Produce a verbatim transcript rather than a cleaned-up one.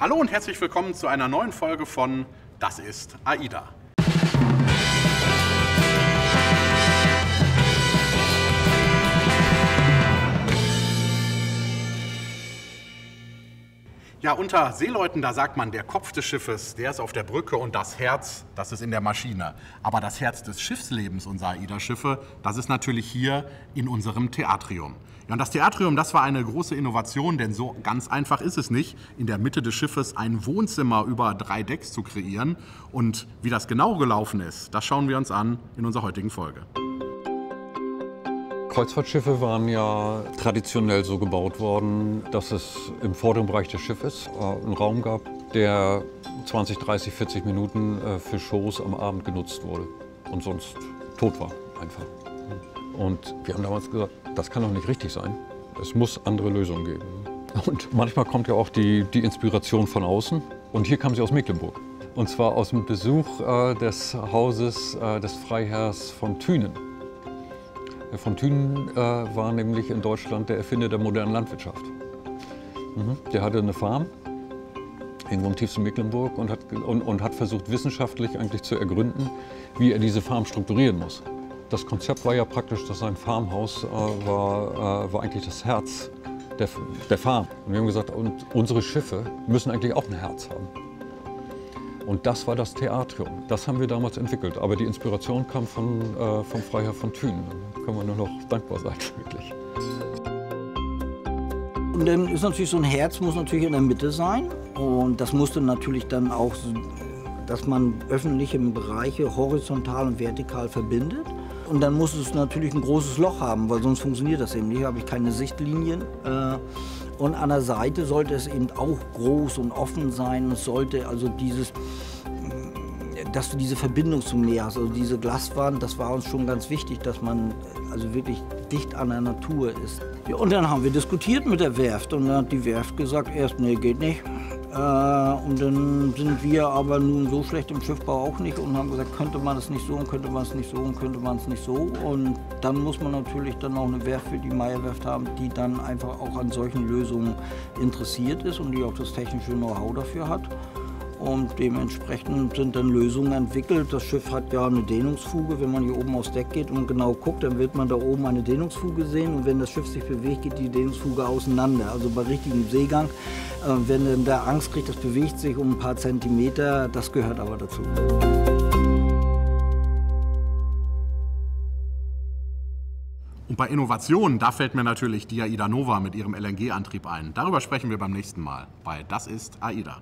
Hallo und herzlich willkommen zu einer neuen Folge von Das ist AIDA. Ja, unter Seeleuten, da sagt man, der Kopf des Schiffes, der ist auf der Brücke und das Herz, das ist in der Maschine. Aber das Herz des Schiffslebens unserer AIDA-Schiffe, das ist natürlich hier in unserem Theatrium. Ja, und das Theatrium, das war eine große Innovation, denn so ganz einfach ist es nicht, in der Mitte des Schiffes ein Wohnzimmer über drei Decks zu kreieren. Und wie das genau gelaufen ist, das schauen wir uns an in unserer heutigen Folge. Kreuzfahrtschiffe waren ja traditionell so gebaut worden, dass es im vorderen Bereich des Schiffes einen Raum gab, der zwanzig, dreißig, vierzig Minuten für Shows am Abend genutzt wurde und sonst tot war einfach. Und wir haben damals gesagt, das kann doch nicht richtig sein. Es muss andere Lösungen geben. Und manchmal kommt ja auch die, die Inspiration von außen. Und hier kam sie aus Mecklenburg. Und zwar aus dem Besuch äh, des Hauses äh, des Freiherrs von Thünen. Von Thünen äh, war nämlich in Deutschland der Erfinder der modernen Landwirtschaft. Mhm. Der hatte eine Farm, irgendwo im tiefsten Mecklenburg, und hat, und, und hat versucht, wissenschaftlich eigentlich zu ergründen, wie er diese Farm strukturieren muss. Das Konzept war ja praktisch, dass sein Farmhaus äh, war, äh, war eigentlich das Herz der, der Farm. Und wir haben gesagt, und unsere Schiffe müssen eigentlich auch ein Herz haben. Und das war das Theatrium. Das haben wir damals entwickelt. Aber die Inspiration kam von, äh, vom Freiherr von Thünen. Da können wir nur noch dankbar sein, wirklich. Und dann ist natürlich so ein Herz, muss natürlich in der Mitte sein. Und das musste natürlich dann auch, dass man öffentliche Bereiche horizontal und vertikal verbindet. Und dann muss es natürlich ein großes Loch haben, weil sonst funktioniert das eben nicht. Hier habe ich keine Sichtlinien. Äh, Und an der Seite sollte es eben auch groß und offen sein. Es sollte also dieses, dass du diese Verbindung zum Meer hast, also diese Glaswand, das war uns schon ganz wichtig, dass man also wirklich dicht an der Natur ist. Ja, und dann haben wir diskutiert mit der Werft und dann hat die Werft gesagt, erst, nee, geht nicht. Äh, und dann sind wir aber nun so schlecht im Schiffbau auch nicht und haben gesagt, könnte man es nicht so und könnte man es nicht so und könnte man es nicht so. Und dann muss man natürlich dann auch eine Werft für die Meyer Werft haben, die dann einfach auch an solchen Lösungen interessiert ist und die auch das technische Know-how dafür hat. Und dementsprechend sind dann Lösungen entwickelt. Das Schiff hat ja eine Dehnungsfuge. Wenn man hier oben aufs Deck geht und genau guckt, dann wird man da oben eine Dehnungsfuge sehen. Und wenn das Schiff sich bewegt, geht die Dehnungsfuge auseinander. Also bei richtigem Seegang, äh, wenn man da Angst kriegt, das bewegt sich um ein paar Zentimeter. Das gehört aber dazu. Und bei Innovationen, da fällt mir natürlich die AIDA Nova mit ihrem L N G-Antrieb ein. Darüber sprechen wir beim nächsten Mal bei Das ist AIDA.